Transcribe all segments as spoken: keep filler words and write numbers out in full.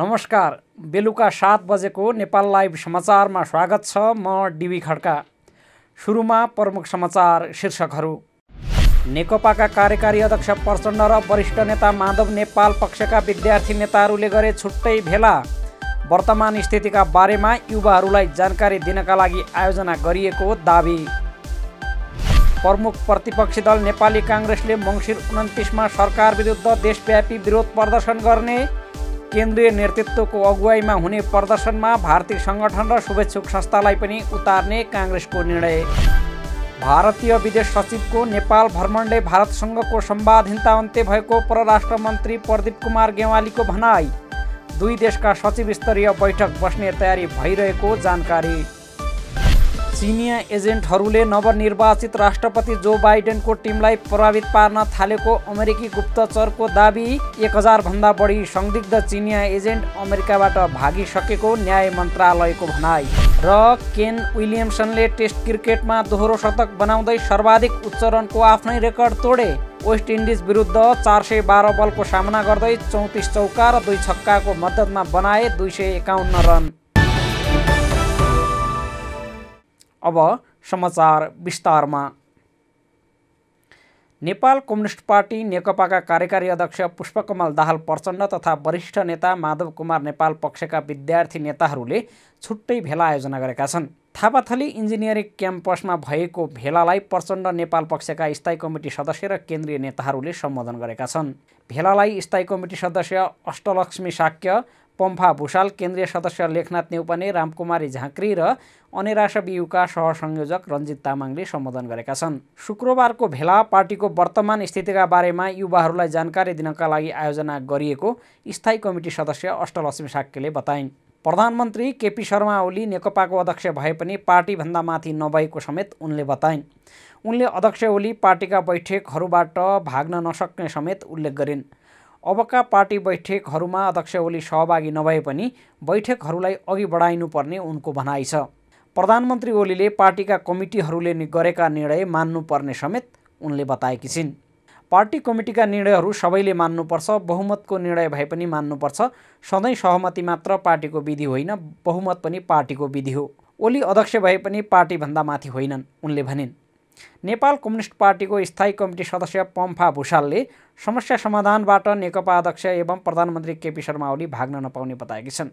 नमस्कार, बेलुका सात बजेको नेपाल लाइव समाचारमा स्वागत छ। म डिबी खड्का। सुरुमा प्रमुख समाचार शीर्षकहरू। नेकपाका कार्यकारी अध्यक्ष प्रचंड र वरिष्ठ नेता माधव नेपाल पक्षका विद्यार्थी नेताहरूले गरे छुट्टै भेला। वर्तमान स्थितिका बारेमा युवाहरूलाई जानकारी दिनका लागि आयोजना गरिएको दाबी। प्रमुख प्रतिपक्षी दल नेपाली कांग्रेसले मंगिर उन्तीस में सरकार विरुद्ध देशव्यापी विरोध प्रदर्शन गर्ने। केन्द्रीय नेतृत्व को अगुवाई में हुने प्रदर्शन में भारतीय संगठन र शुभेच्छुक संस्थालाई पनि उतार्ने कांग्रेस को निर्णय। भारतीय विदेश सचिव को नेपाल भ्रमणले भारतसँग को संवादहीनता अन्त्य भएको परराष्ट्र मंत्री प्रदीप कुमार ज्ञवाली को भनाई। दुई देश का सचिव स्तरीय बैठक बस्ने तैयारी भइरहेको जानकारी। सीनियर एजेन्टहरूले नवनिर्वाचित राष्ट्रपति जो बाइडेन को टिमलाई प्रभावित पार्न थालेको अमेरिकी गुप्तचर को दाबी। एक हजार भन्दा बढी संदिग्ध चीनिया एजेन्ट अमेरिकाबाट भागिसकेको न्याय मंत्रालय को भनाई। र केन विलियम्सनले टेस्ट क्रिकेट में दोहोरो शतक बनाउँदै सर्वाधिक उच्चारण को आफ्नै रेकर्ड तोडे। वेस्टइंडीज विरुद्ध चार सौ बाह्र बल को सामना गर्दै चौंतीस चौका र दुई छक्का को मदद में बनाए दुई सौ एकाउन्न रन। अब समाचार विस्तारमा। नेपाल कम्युनिस्ट पार्टी नेकपाका कार्यकारी अध्यक्ष पुष्पकमल दाहाल प्रचण्ड तथा वरिष्ठ नेता माधव कुमार नेपाल पक्षका विद्यार्थी नेताहरूले छुट्टै भेला आयोजना गरेका छन्। थापाथली इन्जिनियरिङ क्याम्पसमा भएको भेलालाई प्रचण्ड नेपाल पक्षका स्थायी कमिटी सदस्य र केन्द्रीय नेताहरूले सम्बोधन गरेका छन्। भेलालाई स्थायी कमिटी सदस्य अष्टलक्ष्मी शाक्य, पम्फा भूषाल, केन्द्रीय सदस्य लेखनाथ नेउपाने, रामकुमारी झाँक्री र अनेरासा बियुका सहसंयोजक रञ्जित तामाङले सम्बोधन गरेका छन्। शुक्रबारको भेला पार्टीको वर्तमान स्थितिका बारेमा युवाहरूलाई जानकारी दिनका लागि आयोजना गरिएको स्थायी कमिटी सदस्य अष्टलक्ष्मी शाक्यले बताइन्। प्रधानमन्त्री केपी शर्मा ओली नेकपाको अध्यक्ष भए पनि पार्टीभन्दा माथि नभएको समेत उनले बताइन्। उनले अध्यक्ष ओली पार्टीका बैठकहरूबाट भाग्न नसक्ने समेत उल्लेख गरिन्। अबका पार्टी बैठकहरूमा अध्यक्ष ओली सहभागी नभए पनि बैठकहरूलाई अघि बढाइनुपर्ने उनको भनाइ छ। प्रधानमन्त्री ओलीले पार्टीका कमिटीहरूले गरेका निर्णय मान्नुपर्ने समेत उनले बताएकी छिन्। पार्टी कमिटीका निर्णयहरू सबैले मान्नुपर्छ, बहुमतको निर्णय भए पनि मान्नुपर्छ। सधैँ सहमति मात्र पार्टीको विधि होइन, बहुमत पनि पार्टीको विधि हो। ओली अध्यक्ष भए पनि पार्टीभन्दा माथि होइनन्, उनले भनिन्। नेपाल कम्युनिस्ट पार्टीको स्थायी कमिटी सदस्य पम्फा भूषालले समस्या समाधानबाट नेकपा अध्यक्ष एवं प्रधानमन्त्री केपी शर्मा ओली भाग्न नपाउने बताएकी छन्।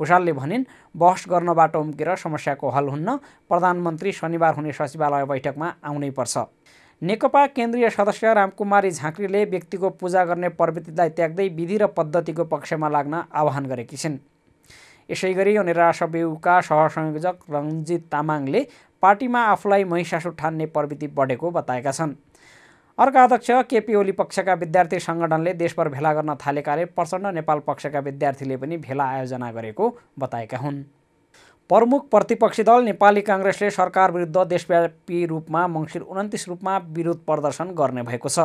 भूषालले भनिन्, बहस गर्नबाट उम्केर समस्याको हल हुन्न। प्रधानमन्त्री शनिबार हुने सचिवालय बैठकमा आउनै पर्छ। नेकपा केन्द्रीय सदस्य रामकुमारी झाँक्रीले व्यक्तिको पूजा गर्ने प्रवृत्तिलाई त्याग्दै विधि र पद्धतिको पक्षमा लाग्न आह्वान गरेकी छिन्। यसैगरी अनेरासा बियुका सहसंयोजक रञ्जित तामाङले पार्टीमा आफूलाई महिषासुर ठान्ने प्रवृत्ति बढेको बताएका छन्। अर्का अध्यक्ष केपी ओली पक्षका विद्यार्थी सङ्गठनले देशभर भेला गर्न थालेकाले प्रचण्ड नेपाल पक्षका विद्यार्थीले पनि भेला आयोजना गरेको बताएका हुन्। प्रमुख प्रतिपक्षी दल नेपाली कांग्रेसले सरकार विरुद्ध देशव्यापी रूपमा मंगिर उन्तीस रूपमा विरोध प्रदर्शन गर्ने भएको छ।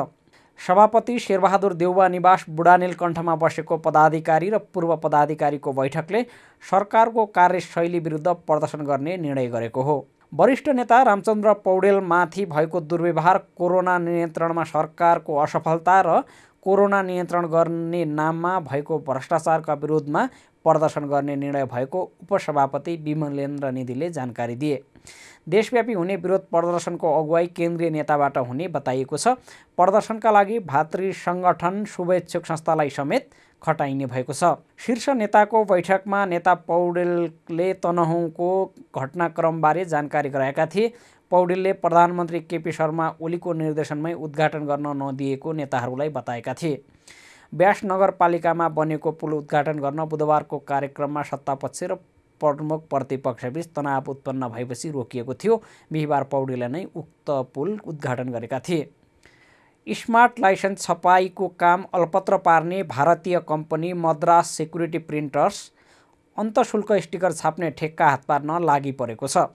सभापति शेरबहादुर देउवा निवास बुढानीलकण्ठमा बसेको पदाधिकारी र पूर्व पदाधिकारीको बैठकले सरकारको कार्यशैली विरुद्ध प्रदर्शन गर्ने निर्णय गरेको हो। वरिष्ठ नेता रामचंद्र पौडेल माथि भएको दुर्व्यवहार, कोरोना नियन्त्रणमा सरकारको असफलता र कोरोना नियन्त्रण गर्ने नाममा भएको भ्रष्टाचारका विरोधमा प्रदर्शन गर्ने निर्णय भएको उपसभापति विमलेन्द्र निधिले जानकारी दिए। देशव्यापी हुने विरोध प्रदर्शनको अगुवाई केन्द्रीय नेताबाट हुने बताइएको छ। प्रदर्शनका लागि भातृ संगठन शुभेच्छुक संस्थालाई समेत खटाइने भएको छ। शीर्ष नेताको बैठकमा नेता पौडेलले तनहुको घटनाक्रमबारे जानकारी गराएका थिए। पौडेलले प्रधानमन्त्री केपी शर्मा ओलीको निर्देशनमै उद्घाटन गर्न नदिएको नेताहरूलाई बताएका थिए। ब्यास नगरपालिकामा बनेको पुल उद्घाटन गर्न बुधबारको कार्यक्रममा सत्तापक्ष र प्रमुख प्रतिपक्षबीच तनाव उत्पन्न भएपछि रोकिएको थियो। बिहिबार पौडेलले नै उक्त पुल उद्घाटन गरेका थिए। स्मार्ट लाइसेन्स छपाईको काम अल्पत्र पार्ने भारतीय कम्पनी मद्रास सेक्युरिटी प्रिंटर्स अन्तःशुल्क स्टिकर छाप्ने ठेक्का हात पार्न लागि परेको छ।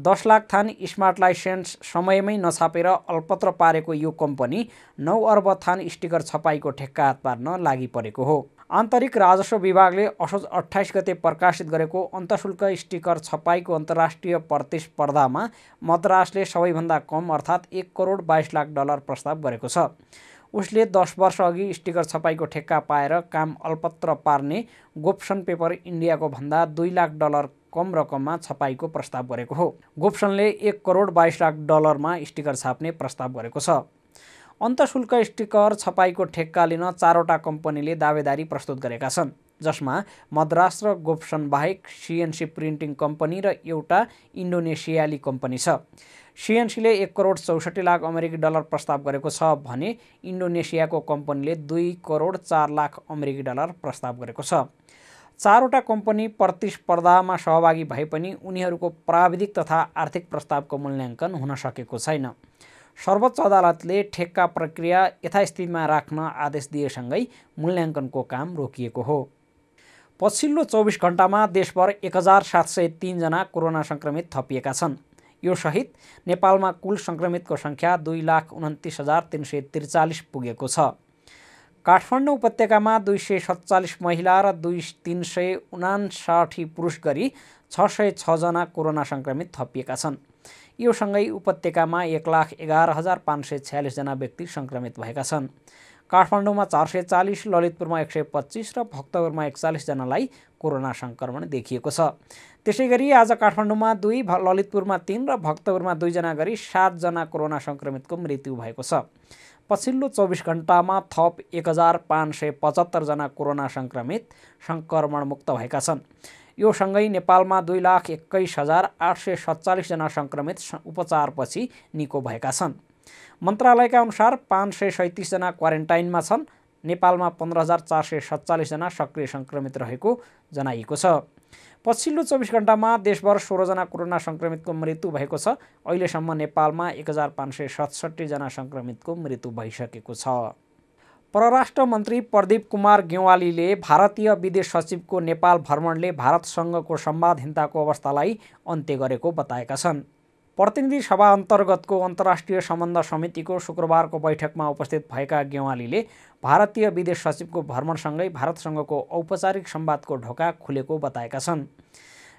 दस लाख थान स्मार्ट लाइसेन्स समयमै नछापेर अल्पत्र पारेको यो कम्पनी नौ अर्ब थान स्टिकर छपाईको ठेक्का हात पार्न लागि परेको हो। आन्तरिक राजस्व विभागले असोज अट्ठाइस गते प्रकाशित गरेको अन्तःशुल्क स्टिकर छपाईको अन्तर्राष्ट्रिय प्रतिस्पर्धामा मद्रासले सबैभन्दा कम अर्थात् एक करोड बाइस लाख डलर प्रस्ताव गरेको छ। उसले दस वर्ष अघि स्टिकर छपाईको ठेक्का पाएर काम अल्पत्र पार्ने गोप्सन पेपर इंडियाको भन्दा दुई लाख डलर कम रकममा छपाईको प्रस्ताव गरेको हो। गोप्सनले एक करोड बाइस लाख डलरमा स्टिकर छाप्ने प्रस्ताव गरेको छ। अन्तशुल्क स्टिकर छपाईको ठेक्का लिन चारवटा कम्पनीले दावेदारी प्रस्तुत गरेका छन्, जसमा मद्रास र गोप्सन बाहेक सीएनसी प्रिंटिंग कंपनी र एउटा इन्डोनेसियाली कंपनी छ। सीएनसीले एक करोड़ चौसठी लाख अमेरिकी डलर प्रस्ताव गरेको छ भने इन्डोनेसियाको कंपनीले दुई करोड़ चार लाख अमेरिकी डलर प्रस्ताव गरेको छ। चारवटा कंपनी प्रतिस्पर्धामा सहभागी भए पनि उनीहरूको प्राविधिक तथा आर्थिक प्रस्तावको मूल्याङ्कन हुन सकेको छैन। सर्वोच्च अदालतले ठेक्का प्रक्रिया यथास्थितिमा राख्न आदेश दिएसँगै मूल्याङ्कनको काम रोकिएको हो। पछिल्लो चौबीस घण्टामा देशभर एक हजार सात सय तीनजना कोरोना संक्रमित थपिएका छन्। यो सहित नेपालमा कुल संक्रमितको संख्या दुई लाख उन्तीस हजार तीन सय त्रिचालीस पुगेको छ। काठमाडौँ उपत्यकामा दुई सय सत्तालीस महिला र दुई तीन सय उनासाठी पुरुष गरी छ सय छजना कोरोना संक्रमित थपिएका छन्। यो सँगै उपत्यकामा एक लाख एघार हजार पाँच सय छयालिसजना व्यक्ति संक्रमित भएका छन्। काठमाडौँमा चार सय चालीस, ललितपुरमा एक सय पच्चीस र भक्तपुरमा एकचालीस जनालाई कोरोना संक्रमण देखिएको छ। त्यसैगरी आज काठमाडौँमा दुई, ललितपुरमा तीन र भक्तपुरमा दुईजना गरी सातजना कोरोना संक्रमितको मृत्यु भएको छ। पछिल्लो चौबीस घण्टामा थप एक हजार पाँच सय पचहत्तरजना कोरोना संक्रमित संक्रमणमुक्त भएका छन्। यो सँगै नेपालमा दुई लाख एक्काइस हजार आठ सय सत्तालीसजना संक्रमित उपचारपछि निको भएका छन्। मन्त्रालयका अनुसार पाँच सय सैंतीसजना क्वारेन्टाइनमा छन्। नेपालमा पन्ध्र हजार चार सय सत्तालीसजना सक्रिय संक्रमित रहेको जनाइएको छ। पछिल्लो चौबीस घण्टामा देशभर सोह्रजना कोरोना संक्रमितको मृत्यु भएको छ। अहिलेसम्म नेपालमा एक हजार पाँच सय सतसट्ठीजना संक्रमितको मृत्यु भइसकेको छ। परराष्ट्र मन्त्री प्रदीप कुमार ज्ञवालीले भारतीय विदेश सचिवको नेपाल भ्रमणले भारतसँगको सम्वादहीनताको अवस्थालाई अन्त्य गरेको बताएका छन्। प्रतिनिधि सभा अन्तर्गतको अन्तर्राष्ट्रिय सम्बन्ध समितिको शुक्रबारको बैठकमा उपस्थित भएका ज्ञवालीले भारतीय विदेश सचिवको भ्रमणसँगै भारतसँगको औपचारिक सम्वादको ढोका खुलेको बताएका छन्।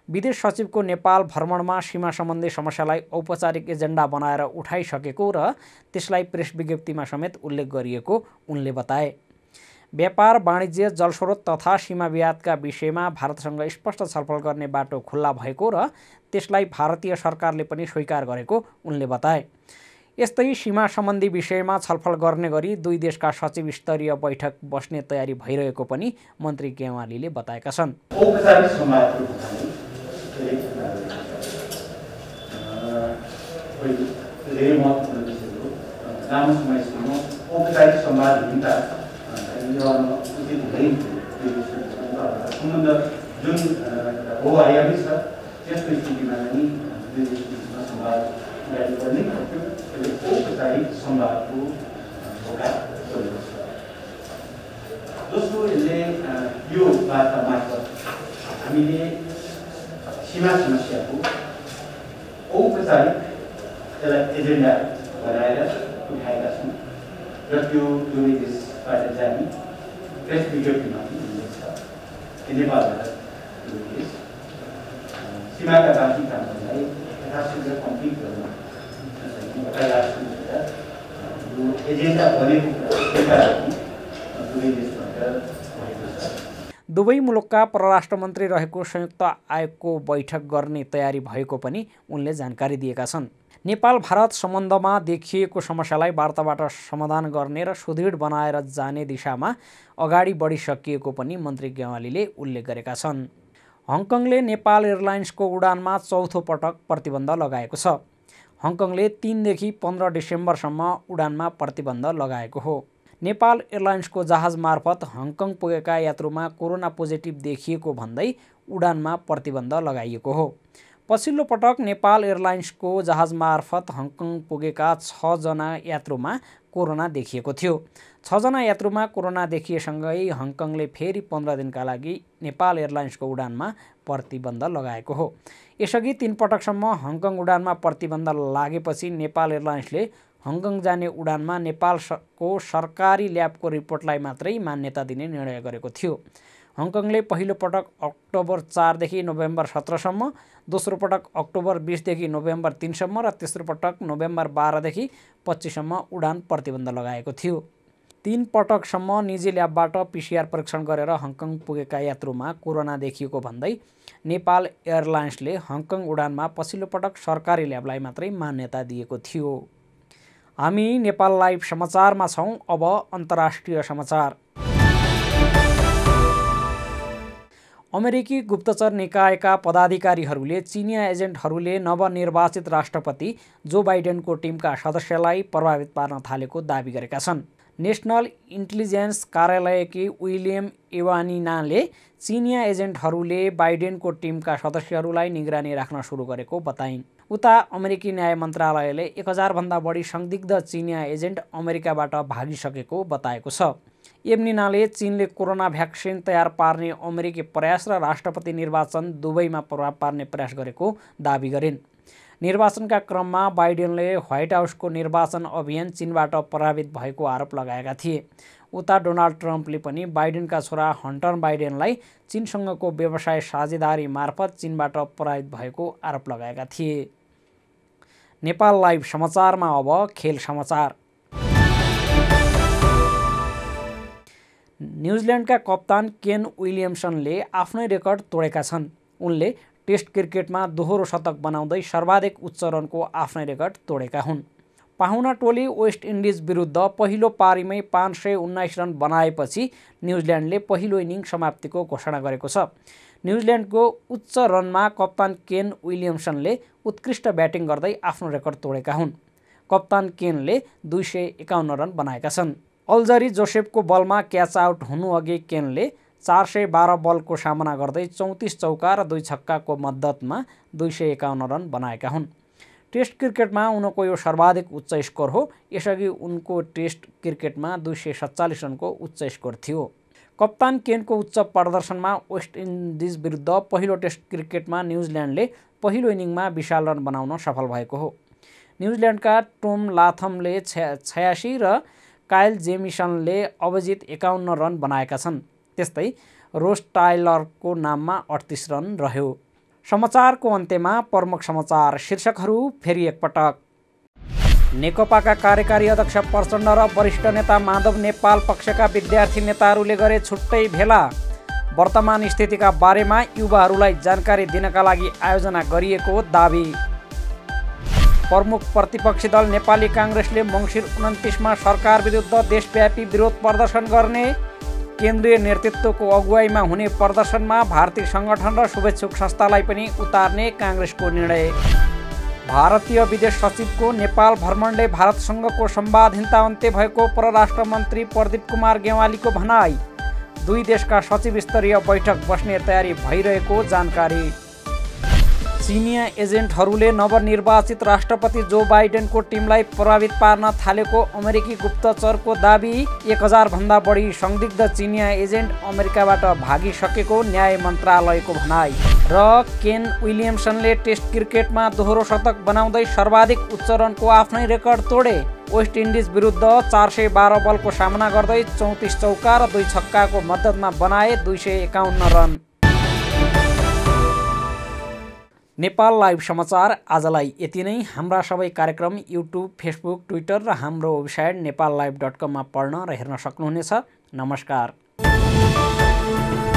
विदेश सचिवको नेपाल भ्रमणमा सीमा सम्बन्धी समस्यालाई औपचारिक एजेन्डा बनाएर उठाइसकेको र त्यसलाई प्रेस विज्ञप्तिमा समेत उल्लेख गरिएको उनले बताए। व्यापार, वाणिज्य, जलस्रोत तथा सीमा विवादका विषयमा भारतसँग स्पष्ट छलफल गर्ने बाटो खुल्ला भएको र त्यसलाई भारतीय सरकारले पनि स्वीकार गरेको उनले बताए। यस्तै सीमा सम्बन्धी विषयमा छलफल गर्ने गरी दुई देशका सचिव स्तरीय बैठक बस्ने तयारी भइरहेको पनि मन्त्री ज्ञवालीले बताएका छन्। सीमा समस्या को औपचारिक एजेंडा बनाएर उठाएका छौं र त्यो दुवै देशबाट जाने प्रेस विज्ञप्तिमा सीमाका बाँकी कामहरूलाई यथाशीघ्र कम्प्लिट गर्न एजेन्डा बनेको दुवै देशबाट दुवै मुलुकका परराष्ट्र मन्त्री रहेको संयुक्त आयोगको बैठक गर्ने तयारी भएको पनि उनले जानकारी दिएका छन्। नेपाल भारत सम्बन्धमा देखिएको समस्यालाई वार्ताबाट समाधान गर्ने र सुदृढ बनाएर जाने दिशामा अगाडि बढिसकिएको पनि मन्त्री ज्ञवालीले उल्लेख गरेका छन्। हङकङले नेपाल एयरलाइन्सको उडानमा चौथो पटक प्रतिबन्ध लगाएको छ। हङकङले तीनदेखि पन्ध्र डिसेम्बरसम्म उडानमा प्रतिबन्ध लगाएको हो। नेपाल एयरलाइन्सको जहाज मार्फत हङकङ पुगेका यात्रुमा कोरोना पोजिटिभ देखिएको भन्दै उडानमा प्रतिबन्ध लगाइएको हो। पछिल्लो पटक नेपाल एयरलाइन्सको जहाज मार्फत हङकङ पुगेका छ जना यात्रुमा कोरोना देखिएको थियो। छ जना यात्रुमा कोरोना देखिएसँगै हङकङले फेरि पन्ध्र दिनका लागि नेपाल एयरलाइन्सको उडानमा प्रतिबन्ध लगाएको हो। यसअघि तीन पटकसम्म हङकङ उडानमा प्रतिबन्ध लागेपछि नेपाल एयरलाइन्सले हङकङ जाने उडानमा नेपालको सरकारी ल्याबको रिपोर्टलाई मात्रै मान्यता दिने निर्णय गरेको थियो। हङकङले पहिलो पटक अक्टोबर चारदेखि नोभेम्बर सत्रसम्म, दोस्रो पटक अक्टोबर बिसदेखि नोभेम्बर तीनसम्म र तेस्रो पटक नोभेम्बर बाह्रदेखि पच्चिससम्म उडान प्रतिबन्ध लगाएको थियो। तीन पटकसम्म निजी ल्याबबाट पीसीआर परीक्षण गरेर हङकङ पुगेका यात्रुमा कोरोना देखिएको भन्दै नेपाल एयरलाइन्सले हङकङ उडानमा पछिल्लो पटक सरकारी ल्याबलाई मात्रै मान्यता दिएको थियो। हामी नेपाल लाइभ समाचारमा छौं। अब अन्तर्राष्ट्रिय समाचार। अमेरिकी गुप्तचर निकायका पदाधिकारीहरूले चिनिया एजेन्टहरूले नवनिर्वाचित राष्ट्रपति जो बाइडेनको टिमका सदस्यलाई प्रभावित पार्न थालेको दाबी गरेका छन्। नेसनल इन्टेलिजेन्स कार्यालयकी विलियम एवानिनाले चिनिया एजेन्टहरूले बाइडेनको टिमका सदस्यहरूलाई निगरानी राख्न सुरु गरेको बताइन्। उता अमेरिकी न्याय मन्त्रालयले एक हजारभन्दा बढी संदिग्ध चिनिया एजेन्ट अमेरिकाबाट भागिसकेको बताएको छ। एवनिनाले चीनले कोरोना भ्याक्सिन तयार पार्ने अमेरिकी प्रयास र राष्ट्रपति निर्वाचन दुवैमा प्रभाव पार्ने प्रयास गरेको दाबी गरिन्। निर्वाचनका क्रममा बाइडेनले ह्वाइट हाउसको निर्वाचन अभियान चीनबाट प्रभावित भएको आरोप लगाएका थिए। उता डोनाल्ड ट्रम्पले पनि बाइडेनका छोरा हन्टर बाइडेनलाई चीनसँगको व्यवसाय साझेदारी मार्फत चीनबाट प्रभावित भएको आरोप लगाएका थिए। नेपाल लाइभ समाचारमा अब खेल समाचार। न्युजिल्यान्डका कप्तान केन विलियम्सनले आफ्नै रेकर्ड तोडेका छन्। उनले टेस्ट क्रिकेटमा दोहोरो शतक बनाउँदै सर्वाधिक उच्च रनको आफ्नै रेकर्ड तोडेका हुन्। पाहुना टोली वेस्टइंडीज विरुद्ध पहिलो पारीमै पाँच सय उन्नाइस रन बनाएपछि न्युजिल्यान्डले पहिलो इनिङ समाप्तिको घोषणा गरेको छ। न्युजिल्यान्डको उच्च रनमा कप्तान केन विलियम्सनले उत्कृष्ट ब्याटिङ गर्दै आफ्नो रेकर्ड तोडेका हुन्। कप्तान केनले दुई सय एकाउन्न रन बनाएका छन्। अल्जरी जोसेफको बलमा क्याच आउट हुनुअघि केनले चार सय बाह्र बलको सामना गर्दै चौंतीस चौका र दुई छक्काको मद्दतमा दुई सय एकाउन्न रन बनाएका हुन्। टेस्ट क्रिकेटमा उनको यो सर्वाधिक उच्च स्कोर हो। यसअघि उनको टेस्ट क्रिकेटमा दुई सय सत्तालीस रनको उच्च स्कोर थियो। कप्तान केनको उच्च प्रदर्शनमा वेस्ट इन्डिज विरुद्ध पहिलो टेस्ट क्रिकेटमा न्युजिल्यान्डले पहिलो इनिङमा विशाल रन बनाउन सफल भएको हो। न्युजिल्यान्डका टोम लाथमले छयासी र काइल जेमिसनले अवजित एकाउन्न रन बनाएका छन्। त्यस्तै रोस टेलरको नाममा अडतीस रन रह्यो। समाचारको अन्त्यमा प्रमुख समाचार शीर्षकहरू फेरि एकपटक। नेकपाका कार्यकारी अध्यक्ष प्रचंड र वरिष्ठ नेता माधव नेपाल पक्षका विद्यार्थी नेताहरूले गरे छुट्टै भेला। वर्तमान स्थितिका बारेमा युवाहरूलाई जानकारी दिनका लागि आयोजना गरिएको दाबी। प्रमुख प्रतिपक्षी दल नेपाली कांग्रेसले मंगिर उन्तीस में सरकार विरुद्ध देशव्यापी विरोध प्रदर्शन गर्ने। केन्द्रीय नेतृत्व को अगुवाई में हुने प्रदर्शन में भारतीय संगठन र शुभेच्छुक संस्थालाई पनि उतार्ने कांग्रेस को निर्णय। भारतीय विदेश सचिव को नेपाल भ्रमणले भारतसँगको संवादहीनता अन्त्य भएको परराष्ट्र मंत्री प्रदीप कुमार ज्ञवाली को भनाई। दुई देश का सचिव स्तरीय बैठक बस्ने तैयारी भइरहेको जानकारी। चिनिया एजेन्टहरूले नवनिर्वाचित राष्ट्रपति जो बाइडेनको टिमलाई प्रभावित पार्न थालेको अमेरिकी गुप्तचरको दाबी। एक हजारभन्दा बढी संदिग्ध चिनिया एजेन्ट अमेरिकाबाट भागिसकेको न्याय मन्त्रालयको भनाई। र केन विलियम्सनले टेस्ट क्रिकेटमा दोहोरो शतक बनाउँदै सर्वाधिक उच्च रनको आफ्नै रेकर्ड तोडे। वेस्ट इन्डिज विरुद्ध चार सय बाह्र बलको सामना गर्दै चौंतीस चौका र दुई छक्काको मद्दतमा बनाए दुई सय एकाउन्न रन। नेपाल लाइभ समाचार आजलाई यति नै। हाम्रा सबै कार्यक्रम युट्युब, फेसबुक, ट्विटर र हाम्रो वेबसाइट नेपाल लाइभ डट कममा पढ्न र हेर्न सक्नुहुनेछ। नमस्कार।